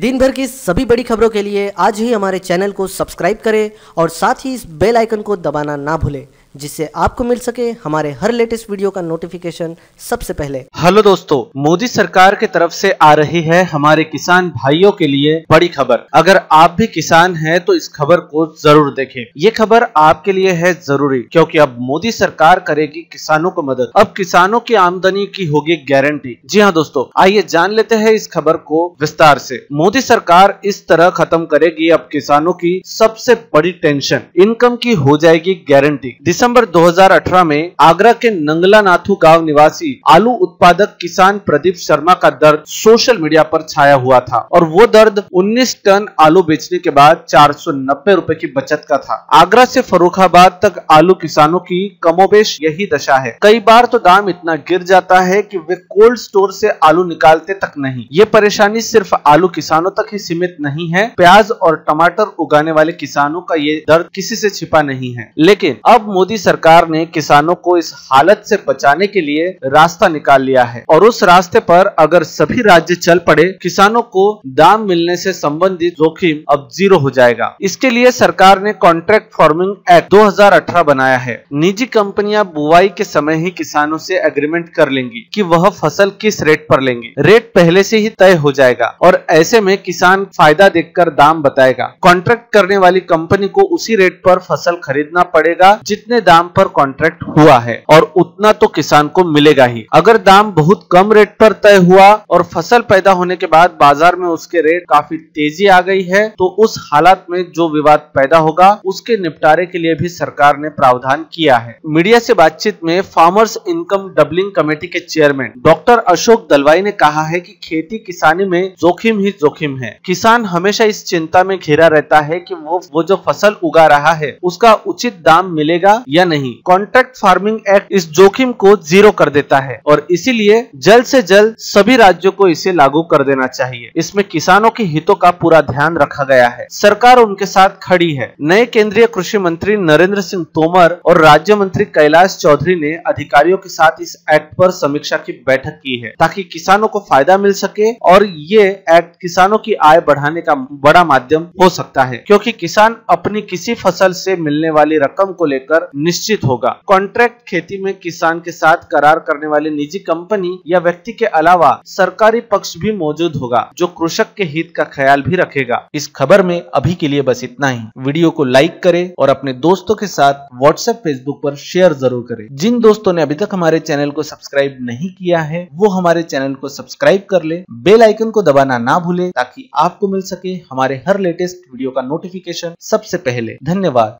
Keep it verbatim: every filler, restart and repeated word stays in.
दिन भर की सभी बड़ी खबरों के लिए आज ही हमारे चैनल को सब्सक्राइब करें और साथ ही इस बेल आइकन को दबाना ना भूलें, जिससे आपको मिल सके हमारे हर लेटेस्ट वीडियो का नोटिफिकेशन सबसे पहले। हेलो दोस्तों, मोदी सरकार के तरफ से आ रही है हमारे किसान भाइयों के लिए बड़ी खबर। अगर आप भी किसान हैं तो इस खबर को जरूर देखें। ये खबर आपके लिए है जरूरी, क्योंकि अब मोदी सरकार करेगी किसानों को मदद। अब किसानों की आमदनी की होगी गारंटी। जी हाँ दोस्तों, आइए जान लेते हैं इस खबर को विस्तार से। मोदी सरकार इस तरह खत्म करेगी अब किसानों की सबसे बड़ी टेंशन, इनकम की हो जाएगी गारंटी। दिसंबर दो हज़ार अठारह में आगरा के नंगला नाथू गाँव निवासी आलू उत्पादक किसान प्रदीप शर्मा का दर्द सोशल मीडिया पर छाया हुआ था और वो दर्द उन्नीस टन आलू बेचने के बाद चार सौ नब्बे रुपए की बचत का था। आगरा से फरुखाबाद तक आलू किसानों की कमोबेश यही दशा है। कई बार तो दाम इतना गिर जाता है कि वे कोल्ड स्टोर से आलू निकालते तक नहीं। ये परेशानी सिर्फ आलू किसानों तक ही सीमित नहीं है। प्याज और टमाटर उगाने वाले किसानों का ये दर्द किसी से छिपा नहीं है। लेकिन अब मोदी सरकार ने किसानों को इस हालत से बचाने के लिए रास्ता निकाल लिया है और उस रास्ते पर अगर सभी राज्य चल पड़े, किसानों को दाम मिलने से संबंधित जोखिम अब जीरो हो जाएगा। इसके लिए सरकार ने कॉन्ट्रैक्ट फार्मिंग एक्ट दो हज़ार अठारह बनाया है। निजी कंपनियां बुवाई के समय ही किसानों से एग्रीमेंट कर लेंगी कि वह फसल किस रेट पर लेंगे। रेट पहले से ही तय हो जाएगा और ऐसे में किसान फायदा देखकर दाम बताएगा। कॉन्ट्रैक्ट करने वाली कंपनी को उसी रेट पर फसल खरीदना पड़ेगा जितने दाम पर कॉन्ट्रैक्ट हुआ है और उतना तो किसान को मिलेगा ही। अगर दाम बहुत कम रेट पर तय हुआ और फसल पैदा होने के बाद बाजार में उसके रेट काफी तेजी आ गई है, तो उस हालात में जो विवाद पैदा होगा उसके निपटारे के लिए भी सरकार ने प्रावधान किया है। मीडिया से बातचीत में फार्मर्स इनकम डबलिंग कमेटी के चेयरमैन डॉक्टर अशोक दलवाई ने कहा है कि खेती किसानी में जोखिम ही जोखिम है। किसान हमेशा इस चिंता में घिरा रहता है कि वो वो जो फसल उगा रहा है उसका उचित दाम मिलेगा या नहीं। कॉन्ट्रैक्ट फार्मिंग एक्ट इस जोखिम को जीरो कर देता है और इसीलिए जल्द से जल्द सभी राज्यों को इसे लागू कर देना चाहिए। इसमें किसानों के हितों का पूरा ध्यान रखा गया है। सरकार उनके साथ खड़ी है। नए केंद्रीय कृषि मंत्री नरेंद्र सिंह तोमर और राज्य मंत्री कैलाश चौधरी ने अधिकारियों के साथ इस एक्ट पर समीक्षा की बैठक की है, ताकि किसानों को फायदा मिल सके और ये एक्ट किसानों की आय बढ़ाने का बड़ा माध्यम हो सकता है, क्योंकि किसान अपनी किसी फसल से मिलने वाली रकम को लेकर निश्चित होगा। कॉन्ट्रैक्ट खेती में किसान के साथ करार करने वाली निजी कंपनी या व्यक्ति के अलावा सरकारी पक्ष भी मौजूद होगा, जो कृषक के हित का ख्याल भी रखेगा। इस खबर में अभी के लिए बस इतना ही। वीडियो को लाइक करें और अपने दोस्तों के साथ व्हाट्सएप, फेसबुक पर शेयर जरूर करें। जिन दोस्तों ने अभी तक हमारे चैनल को सब्सक्राइब नहीं किया है वो हमारे चैनल को सब्सक्राइब कर ले। बेल आइकन को दबाना ना भूले, ताकि आपको मिल सके हमारे हर लेटेस्ट वीडियो का नोटिफिकेशन सबसे पहले। धन्यवाद।